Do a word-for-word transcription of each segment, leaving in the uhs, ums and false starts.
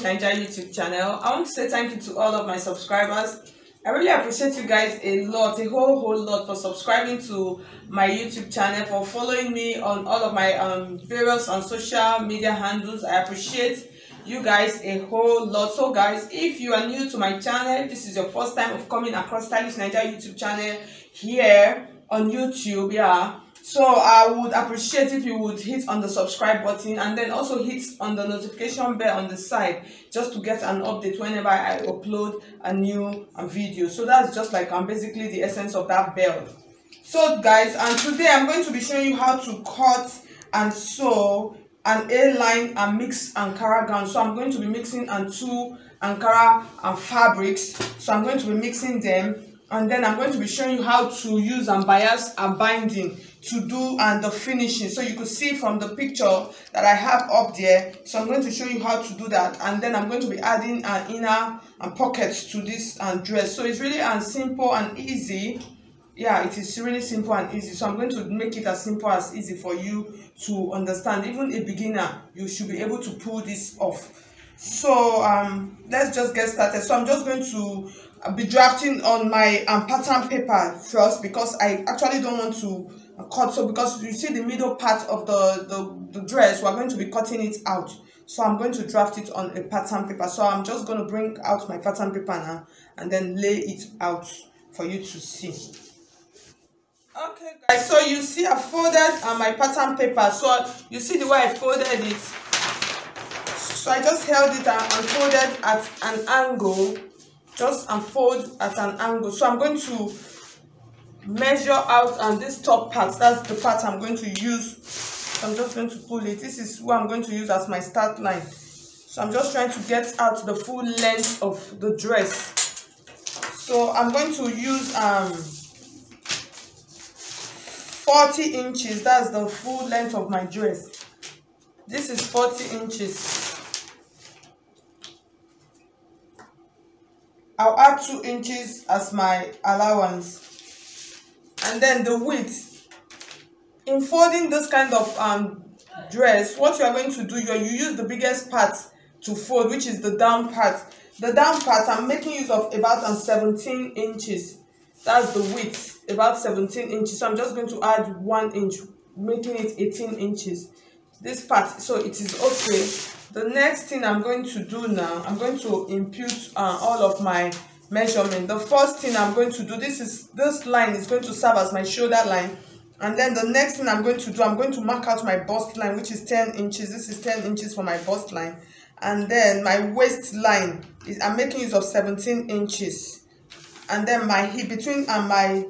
Stylish Nigeria YouTube channel. I want to say thank you to all of my subscribers. I really appreciate you guys a lot, a whole whole lot, for subscribing to my YouTube channel, for following me on all of my um various on social media handles. I appreciate you guys a whole lot. So guys, if you are new to my channel, if this is your first time of coming across Stylish Nigeria YouTube channel here on YouTube, yeah, so I would appreciate if you would hit on the subscribe button and then also hit on the notification bell on the side, just to get an update whenever I upload a new video. So that's just like um, basically the essence of that bell. So guys, and today I'm going to be showing you how to cut and sew an A-line and mix Ankara gown. So I'm going to be mixing and two Ankara and fabrics. So I'm going to be mixing them, and then I'm going to be showing you how to use and bias and binding to do and the finishing. So you could see from the picture that I have up there. So I'm going to show you how to do that, and then I'm going to be adding an inner and pockets to this and dress. So it's really and simple and easy. Yeah, it is really simple and easy. So I'm going to make it as simple as easy for you to understand. Even a beginner, you should be able to pull this off. So um let's just get started. So I'm just going to I'll be drafting on my um, pattern paper first, because I actually don't want to cut. So because you see the middle part of the, the, the dress, we're going to be cutting it out. So I'm going to draft it on a pattern paper. So I'm just going to bring out my pattern paper now and then lay it out for you to see. Okay guys, so you see I folded uh, my pattern paper. So you see the way I folded it. So I just held it and folded at an angle. Just unfold at an angle. So I'm going to measure out on this top part. That's the part I'm going to use. So I'm just going to pull it. This is what I'm going to use as my start line. So I'm just trying to get out the full length of the dress. So I'm going to use um forty inches. That's the full length of my dress. This is forty inches. I'll add two inches as my allowance, and then the width. In folding this kind of um, dress, what you are going to do, you, are, you use the biggest part to fold, which is the down part. The down part, I'm making use of about um, seventeen inches. That's the width, about seventeen inches. So I'm just going to add one inch, making it eighteen inches. This part, so it is okay. The next thing I'm going to do now, I'm going to impute uh, all of my measurement. The first thing I'm going to do, this is this line is going to serve as my shoulder line. And then the next thing I'm going to do, I'm going to mark out my bust line, which is ten inches. This is ten inches for my bust line. And then my waist line, is, I'm making use of seventeen inches. And then my hip, between and my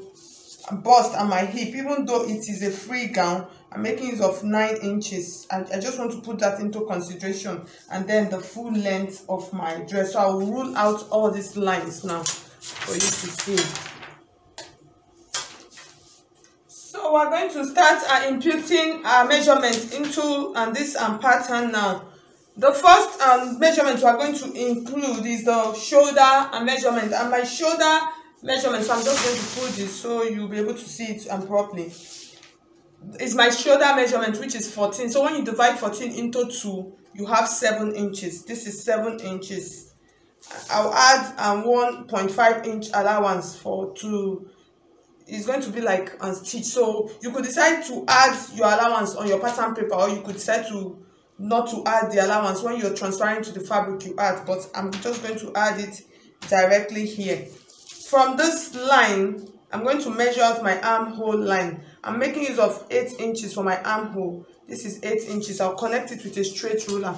bust and my hip, even though it is a free gown, I'm making use of nine inches, and I just want to put that into consideration, and then the full length of my dress. So I will rule out all these lines now for you to see. So we're going to start uh, imputing our measurements into and this um, pattern now. The first um, measurement we're going to include is the shoulder measurement, and my shoulder measurement, so I'm just going to pull this so you'll be able to see it um, properly. Is my shoulder measurement, which is fourteen. So when you divide fourteen into two, you have seven inches. This is seven inches. I'll add um, one point five inch allowance for two. It's going to be like a stitch. So you could decide to add your allowance on your pattern paper, or you could decide to not to add the allowance. When you're transferring to the fabric, you add, but I'm just going to add it directly here. From this line, I'm going to measure out my armhole line. I'm making use of eight inches for my armhole. This is eight inches. I'll connect it with a straight ruler.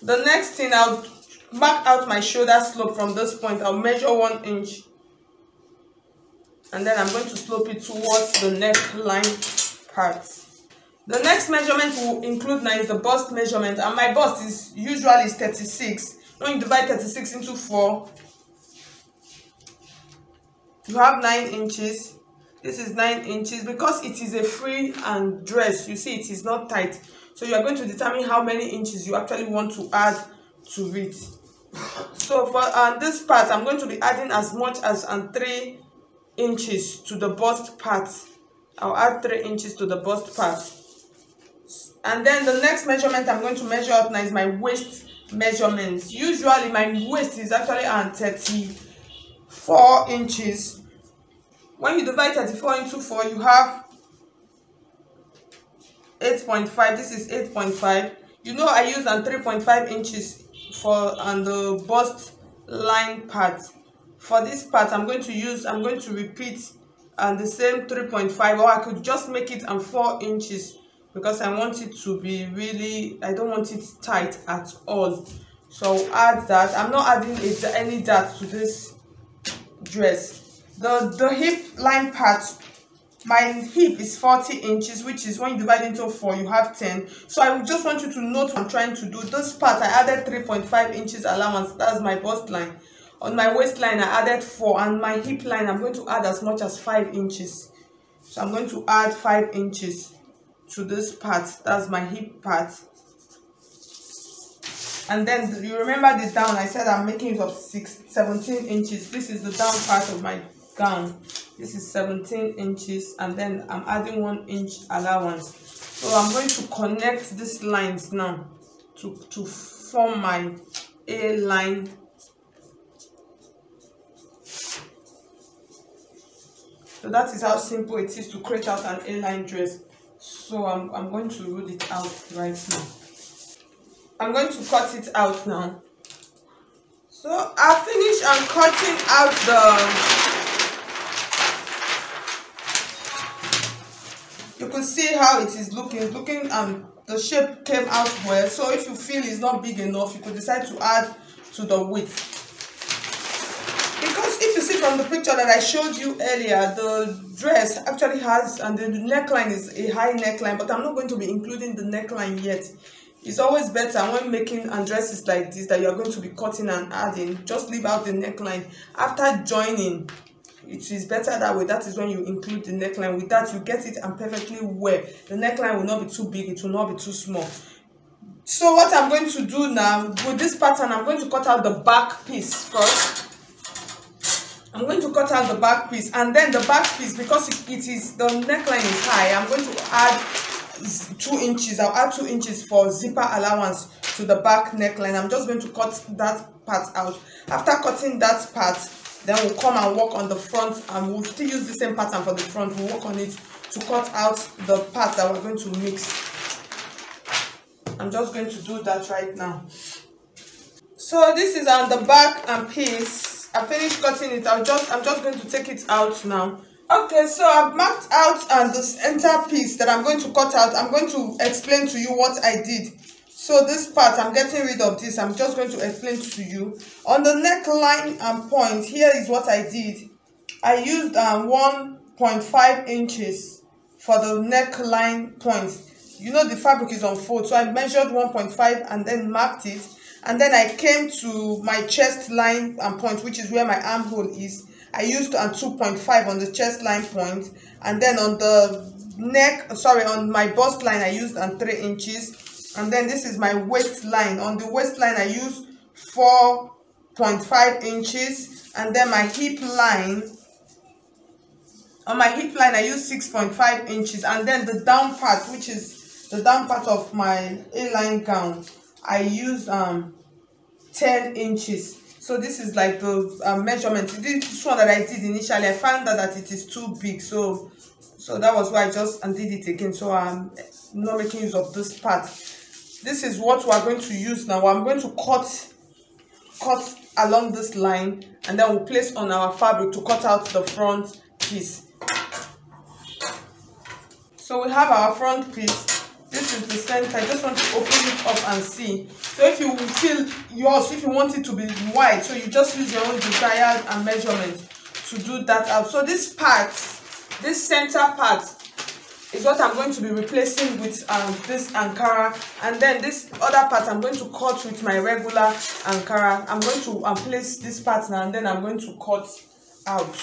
The next thing, I'll mark out my shoulder slope from this point. I'll measure one inch. And then I'm going to slope it towards the neckline part. The next measurement we'll include now is the bust measurement. And my bust is usually thirty-six. When you divide thirty-six into four, you have nine inches. This is nine inches. Because it is a free and dress, you see it is not tight, so you are going to determine how many inches you actually want to add to it. So for uh, this part, I'm going to be adding as much as um, three inches to the bust part. I'll add three inches to the bust part. And then the next measurement I'm going to measure up now is my waist measurements. Usually my waist is actually around thirty-four inches. When you divide thirty-four into four, you have eight point five. This is eight point five. You know I used on three point five inches for on the bust line part. For this part, I'm going to use, I'm going to repeat and the same three point five, or I could just make it on four inches because I want it to be really, I don't want it tight at all. So add that. I'm not adding it, any dart to this dress. The, the hip line part, my hip is forty inches, which is when you divide into four, you have ten. So I just want you to note what I'm trying to do. This part, I added three point five inches allowance. That's my bust line. On my waistline, I added four, and my hip line, I'm going to add as much as five inches. So I'm going to add five inches to this part. That's my hip part. And then you remember the down. I said I'm making it of six, seventeen inches. This is the down part of my gown. This is seventeen inches, and then I'm adding one inch allowance. So I'm going to connect these lines now to to form my A line. So that is how simple it is to create out an A-line dress. So I'm, I'm going to roll it out right now. I'm going to cut it out now. So I finished and cutting out the... You can see how it is looking. It's looking, um, the shape came out well. So if you feel it's not big enough, you could decide to add to the width. If you see from the picture that I showed you earlier, the dress actually has, and the neckline is a high neckline, but I'm not going to be including the neckline yet. It's always better when making dresses like this that you're going to be cutting and adding. Just leave out the neckline. After joining, it is better that way. That is when you include the neckline. With that, you get it and perfectly wear. The neckline will not be too big. It will not be too small. So what I'm going to do now, with this pattern, I'm going to cut out the back piece first. I'm going to cut out the back piece, and then the back piece, because it is, the neckline is high, I'm going to add two inches. I'll add two inches for zipper allowance to the back neckline. I'm just going to cut that part out. After cutting that part, then we'll come and work on the front, and we'll still use the same pattern for the front. We'll work on it to cut out the part that we're going to mix. I'm just going to do that right now. So this is on the back and piece. I finished cutting it. I'll just, I'm just going to take it out now. Okay, so I've marked out and uh, the center piece that I'm going to cut out. I'm going to explain to you what I did. So this part, I'm getting rid of this. I'm just going to explain to you. On the neckline and point, here is what I did. I used um, one point five inches for the neckline point. You know the fabric is on fold, so I measured one point five and then marked it. And then I came to my chest line and point, which is where my armhole is. I used two point five on the chest line point. And then on the neck, sorry, on my bust line, I used three inches. And then this is my waistline. On the waistline, I used four point five inches. And then my hip line, on my hip line, I used six point five inches. And then the down part, which is the down part of my A-line gown, I use um ten inches. So this is like the uh, measurement. This one that I did initially, I found out that it is too big, so so that was why I just and did it again. So I'm not making use of this part. This is what we are going to use now. I'm going to cut cut along this line, and then we'll place on our fabric to cut out the front piece. So we have our front piece. This is the center. I just want to open it up and see. So if you feel yours, if you want it to be wide, so you just use your own desire and measurement to do that out. So this part, this center part, is what I'm going to be replacing with um, this Ankara. And then this other part I'm going to cut with my regular Ankara. I'm going to um, place this part now, and then I'm going to cut out.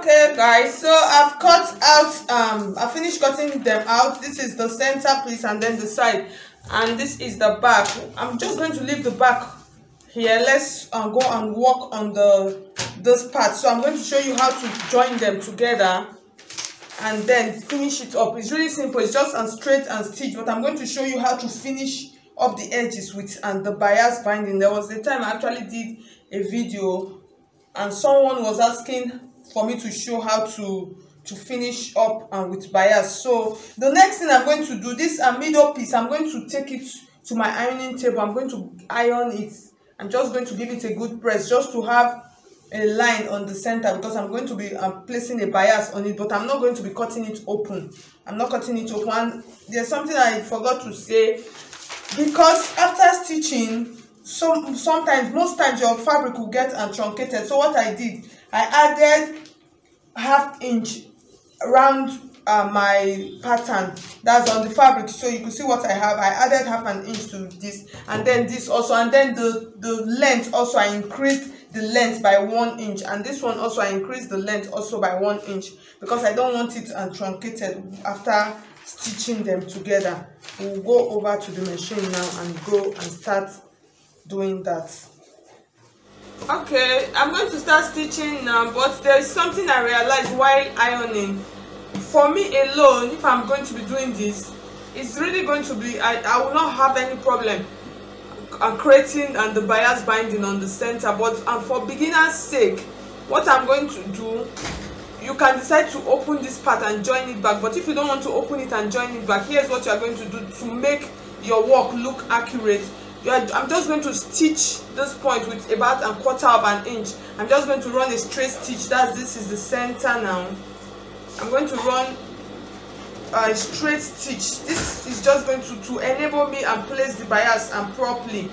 Okay guys, so I've cut out, um I finished cutting them out. This is the center piece, and then the side, and this is the back. I'm just going to leave the back here. Let's um, go and work on the this part. So I'm going to show you how to join them together. and then finish it up. It's really simple. It's just a straight and stitch, but I'm going to show you how to finish up the edges with and the bias binding. There was a time I actually did a video and someone was asking for me to show how to to finish up and with bias. So the next thing I'm going to do, this a middle piece, I'm going to take it to my ironing table. I'm going to iron it. I'm just going to give it a good press just to have a line on the center, because I'm going to be I'm placing a bias on it, but I'm not going to be cutting it open. I'm not cutting it open. And there's something I forgot to say, because after stitching, some sometimes most times your fabric will get uh, truncated. So what I did, I added half inch around uh, my pattern that's on the fabric, so you can see what I have. I added half an inch to this, and then this also, and then the the length also, I increased the length by one inch, and this one also I increased the length also by one inch, because I don't want it uh, truncated after stitching them together. We'll go over to the machine now and go and start doing that. Okay, I'm going to start stitching now, but there is something I realized while ironing. For me alone, if I'm going to be doing this, it's really going to be I, I will not have any problem and creating and the bias binding on the center. But and for beginners sake, what I'm going to do, you can decide to open this part and join it back, but if you don't want to open it and join it back, here's what you're going to do to make your work look accurate. you are, I'm just going to stitch this point with about a quarter of an inch. I'm just going to run a straight stitch. That's this is the center. Now I'm going to run a straight stitch. This is just going to, to enable me and place the bias and properly.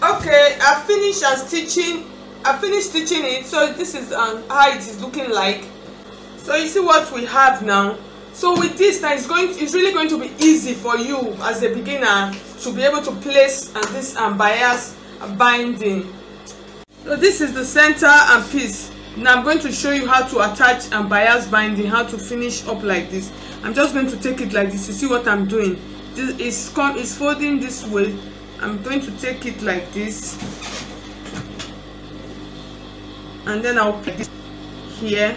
Okay, I finished and stitching. I finished stitching it. So this is um, how it is looking like. So you see what we have now. So with this, now it's going. It's really going to be easy for you as a beginner to be able to place and this and um, bias binding. So this is the center and piece. Now I'm going to show you how to attach and bias binding, how to finish up like this. I'm just going to take it like this. You see what I'm doing? This is come is folding this way. I'm going to take it like this, and then I'll put it here,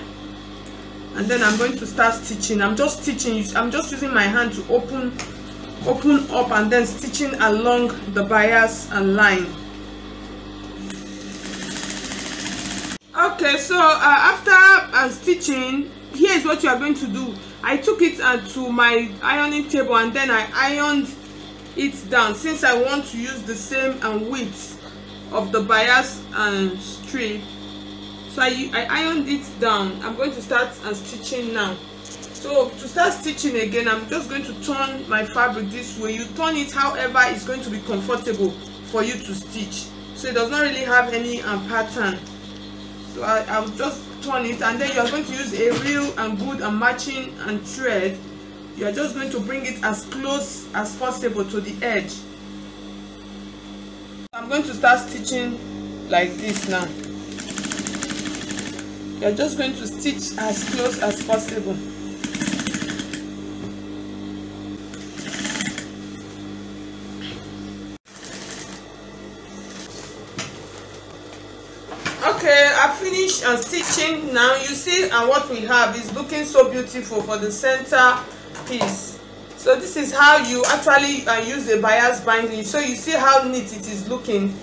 and then I'm going to start stitching. I'm just stitching. I'm just using my hand to open, open up, and then stitching along the bias and line. Okay, so uh, after uh, stitching, here's what you are going to do. I took it uh, to my ironing table, and then I ironed it down, since I want to use the same uh, width of the bias and uh, strip. So I, I ironed it down. I'm going to start uh, stitching now. So to start stitching again, I'm just going to turn my fabric this way. You turn it however it's going to be comfortable for you to stitch. So it does not really have any uh, pattern. So I, I'll just turn it, and then you're going to use a real and good and matching and thread. You're just going to bring it as close as possible to the edge. I'm going to start stitching like this now. You're just going to stitch as close as possible. Okay, I finished and stitching now. You see, and what we have is looking so beautiful for the center piece. So this is how you actually uh, use a bias binding. So you see how neat it is looking.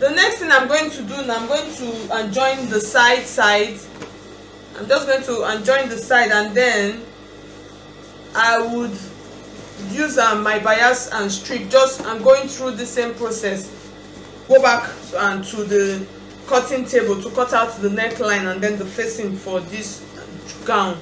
The next thing I'm going to do now, I'm going to uh, join the side side. I'm just going to uh, join the side, and then I would use uh, my bias and strip. Just I'm going through the same process. Go back and uh, to the cutting table to cut out the neckline and then the facing for this gown.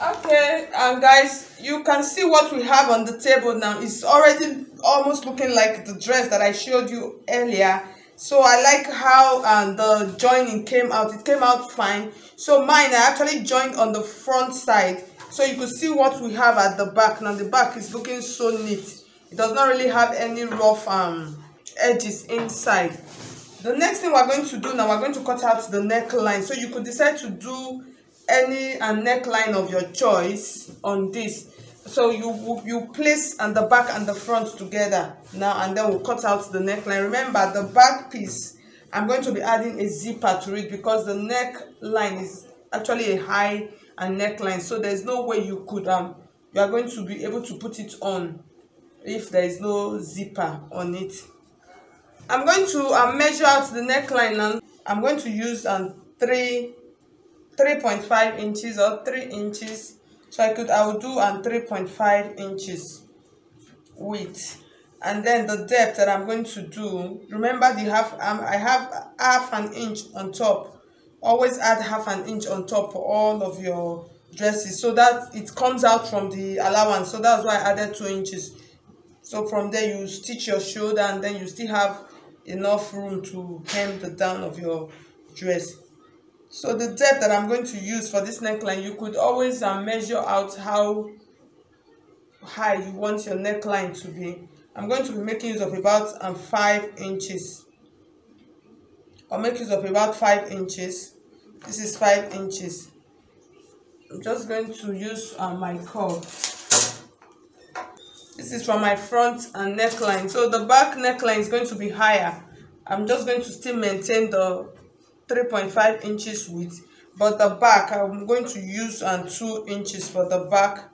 Okay, and um, guys, you can see what we have on the table now. It's already almost looking like the dress that I showed you earlier. So I like how um, the joining came out. It came out fine. So mine, I actually joined on the front side, so you could see what we have at the back. Now the back is looking so neat. It does not really have any rough um, edges inside. The next thing we're going to do now, we're going to cut out the neckline. So you could decide to do any uh, neckline of your choice on this. So you you place and the back and the front together now, and then we'll cut out the neckline. Remember, the back piece I'm going to be adding a zipper to it because the neckline is actually a high and neckline, so there's no way you could um you are going to be able to put it on if there is no zipper on it. I'm going to uh, measure out the neckline, and I'm going to use um three three point five inches or three inches. So I could I will do um three point five inches width, and then the depth that I'm going to do. Remember the half um I have half an inch on top. Always add half an inch on top for all of your dresses so that it comes out from the allowance. So that's why I added two inches. So from there you stitch your shoulder, and then you still have enough room to hem the down of your dress. So the depth that I'm going to use for this neckline, you could always uh, measure out how high you want your neckline to be. I'm going to be making use of about um, five inches. I'll make use of about five inches. This is five inches. I'm just going to use uh, my curve. This is from my front and neckline. So the back neckline is going to be higher. I'm just going to still maintain the three point five inches width, but the back I'm going to use and two inches for the back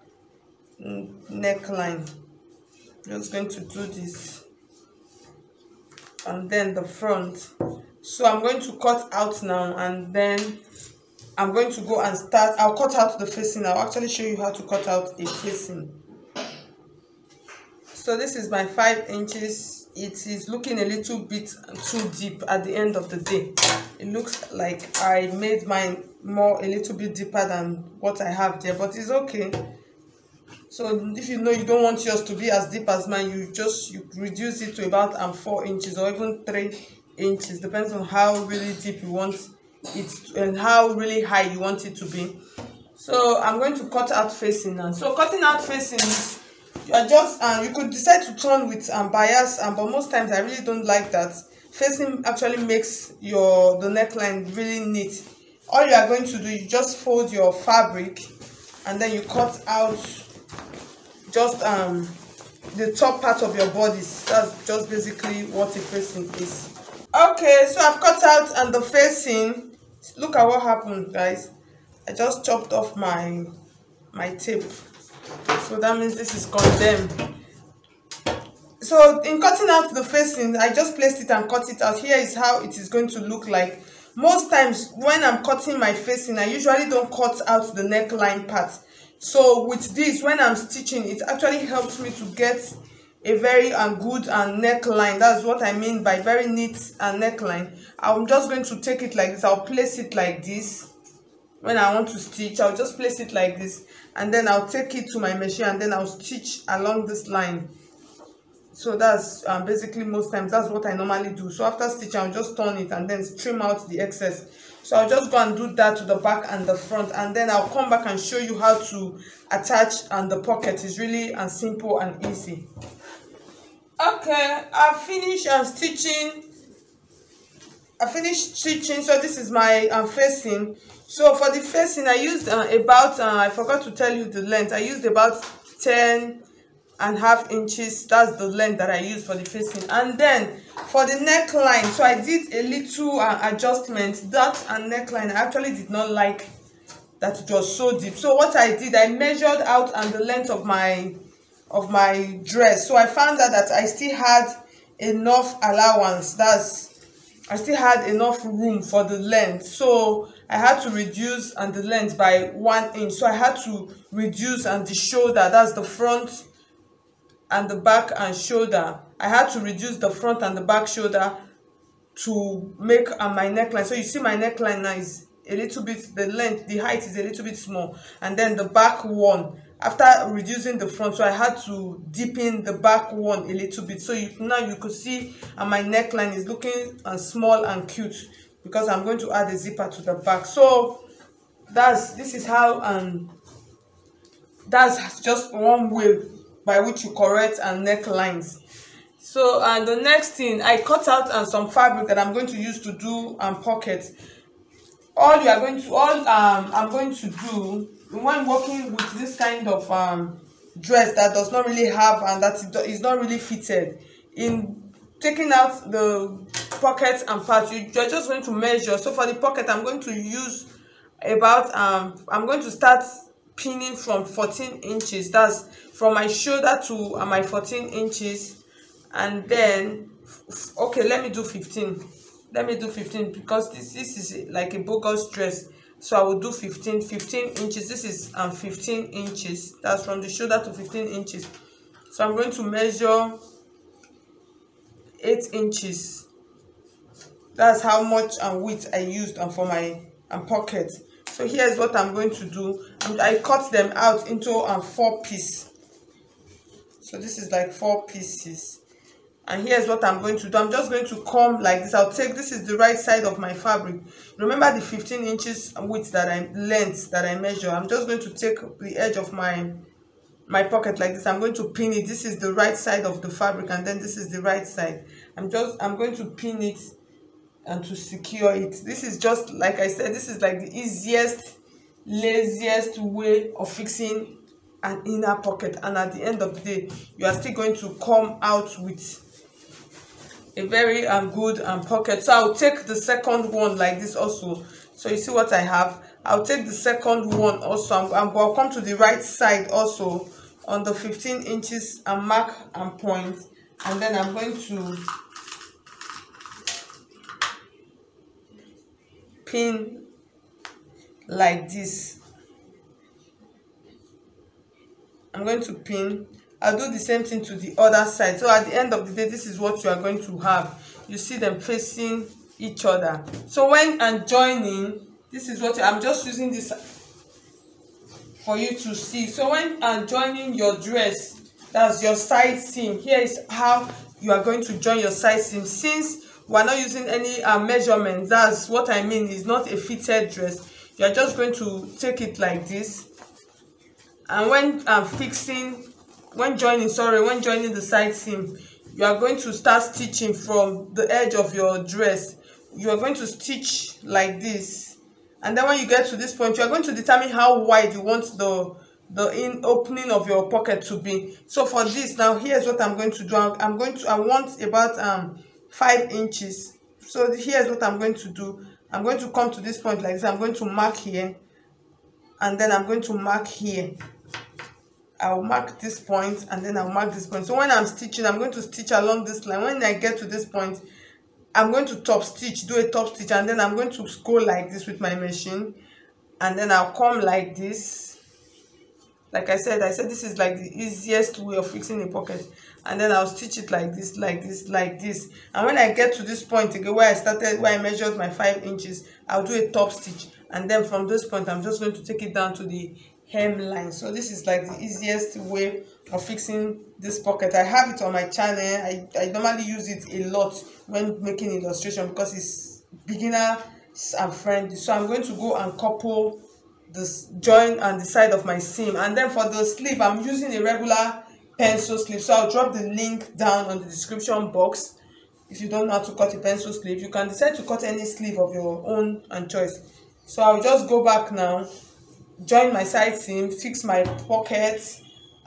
neckline. I'm just going to do this, and then the front. So I'm going to cut out now, and then I'm going to go and start. I'll cut out the facing. I'll actually show you how to cut out a facing. So this is my five inches. It is looking a little bit too deep at the end of the day. It looks like I made mine more a little bit deeper than what I have there, but it's okay. So if you know you don't want yours to be as deep as mine, you just you reduce it to about um, four inches or even three inches. Depends on how really deep you want it and how really high you want it to be. So I'm going to cut out facing now. So cutting out facing, you are just uh, you could decide to turn with um, bias, and um, but most times I really don't like that. Facing actually makes your the neckline really neat. All you are going to do, you just fold your fabric, and then you cut out just um the top part of your bodies. That's just basically what a facing is. Okay, so I've cut out and the facing. Look at what happened, guys. I just chopped off my my tape, so that means this is condemned. So in cutting out the facing, I just placed it and cut it out. Here is how it is going to look like. Most times when I'm cutting my facing, I usually don't cut out the neckline part. So with this, when I'm stitching, it actually helps me to get a very and good and neckline. That's what I mean by very neat and neckline. I'm just going to take it like this. I'll place it like this. When I want to stitch, I'll just place it like this, and then I'll take it to my machine, and then I'll stitch along this line. So that's um, basically most times that's what I normally do. So after stitching, I'll just turn it and then trim out the excess. So I'll just go and do that to the back and the front, and then I'll come back and show you how to attach and the pocket. Is really and simple and easy. Okay, I finished uh, stitching. I finished stitching. So this is my um, facing. So for the facing, I used uh, about uh, I forgot to tell you the length. I used about ten and a half inches. That's the length that I used for the facing. And then for the neckline, so I did a little uh, adjustment. That and neckline, I actually did not like that it was so deep. So what I did, I measured out and the length of my of my dress. So I found out that I still had enough allowance. That's I still had enough room for the length. So I had to reduce and the length by one inch. So I had to reduce and the shoulder, that's the front and the back and shoulder. I had to reduce the front and the back shoulder to make uh, my neckline. So you see my neckline now is a little bit, the length, the height is a little bit small. And then the back one, after reducing the front, so I had to deepen the back one a little bit. So you, now you could see uh, my neckline is looking uh, small and cute because I'm going to add a zipper to the back. So that's this is how um that's just one way by which you correct and necklines. So and the next thing, I cut out and some fabric that I'm going to use to do and um, pockets. All you are going to all um I'm going to do when working with this kind of um dress that does not really have and that is not really fitted, in taking out the pockets and parts. You're just going to measure. So for the pocket, I'm going to use about um I'm going to start pinning from fourteen inches. That's from my shoulder to uh, my fourteen inches, and then okay, let me do fifteen. Let me do fifteen because this this is like a bogus dress. So I will do fifteen, fifteen inches. This is um fifteen inches. That's from the shoulder to fifteen inches. So I'm going to measure eight inches. That's how much and width I used and for my and pocket. So here's what I'm going to do. And I cut them out into um, four pieces. So this is like four pieces. And here's what I'm going to do. I'm just going to comb like this. I'll take, this is the right side of my fabric. Remember the fifteen inches width that I, length that I measure. I'm just going to take the edge of my, my pocket like this. I'm going to pin it. This is the right side of the fabric, and then this is the right side. I'm just, I'm going to pin it and to secure it. This is just, like I said, this is like the easiest, laziest way of fixing an inner pocket. And at the end of the day, you are still going to come out with a very um, good um, pocket. So I'll take the second one like this also. So you see what I have. I'll take the second one also, and I'm, I'm, I'll come to the right side also on the fifteen inches and mark and point, and then I'm going to pin like this. I'm going to pin. I'll do the same thing to the other side. So at the end of the day, this is what you are going to have. You see them facing each other. So when I'm joining, this is what you, I'm just using this for you to see. So when I'm joining your dress, that's your side seam. Here is how you are going to join your side seam. Since we're not using any uh, measurements, that's what I mean, it's not a fitted dress. You're just going to take it like this. And when um, fixing, when joining, sorry, when joining the side seam, you are going to start stitching from the edge of your dress. You are going to stitch like this. And then when you get to this point, you are going to determine how wide you want the, the in opening of your pocket to be. So for this, now here's what I'm going to do. I'm going to, I want about um five inches. So here's what I'm going to do. I'm going to come to this point like this. I'm going to mark here. And then I'm going to mark here. I'll mark this point, and then I'll mark this point. So when I'm stitching, I'm going to stitch along this line. When I get to this point, I'm going to top stitch, do a top stitch, and then I'm going to go like this with my machine. And then I'll come like this. Like I said, I said this is like the easiest way of fixing a pocket. And then I'll stitch it like this, like this, like this. And when I get to this point again, where I started, where I measured my five inches, I'll do a top stitch. And then from this point, I'm just going to take it down to the hemline. So this is like the easiest way of fixing this pocket. I have it on my channel. I, I normally use it a lot when making illustration because it's beginner and friendly. So I'm going to go and couple this join on the side of my seam. And then for the sleeve, I'm using a regular pencil sleeve. So I'll drop the link down on the description box. If you don't know how to cut a pencil sleeve, you can decide to cut any sleeve of your own and choice. So I'll just go back now, join my side seam, fix my pocket,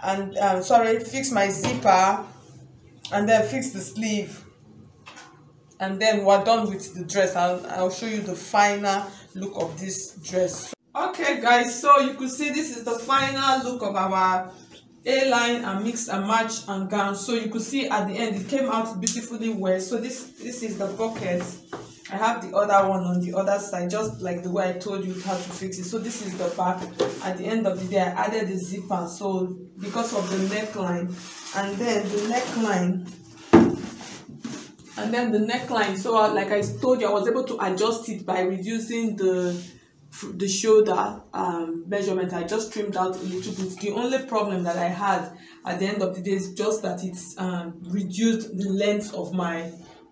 and um, sorry, fix my zipper, and then fix the sleeve, and then we're done with the dress. I'll, I'll show you the final look of this dress. Okay guys, so you could see this is the final look of our A-line and mix and match and gown. So you could see at the end it came out beautifully well. So this this is the pocket. I have the other one on the other side, just like the way I told you how to fix it. So this is the back. At the end of the day, I added a zipper, so because of the neckline, and then the neckline and then the neckline so like I told you, I was able to adjust it by reducing the the shoulder um, measurement. I just trimmed out a little bit. The only problem that I had at the end of the day is just that it's um, reduced the length of my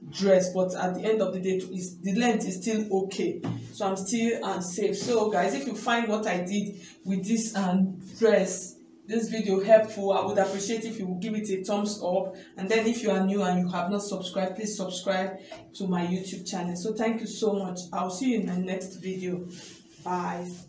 dress, but at the end of the day the length is still okay, so I'm still um, safe. So guys, if you find what I did with this um, dress, this video helpful, I would appreciate if you would give it a thumbs up. And then if you are new and you have not subscribed, please subscribe to my YouTube channel. So thank you so much. I'll see you in my next video. Bye.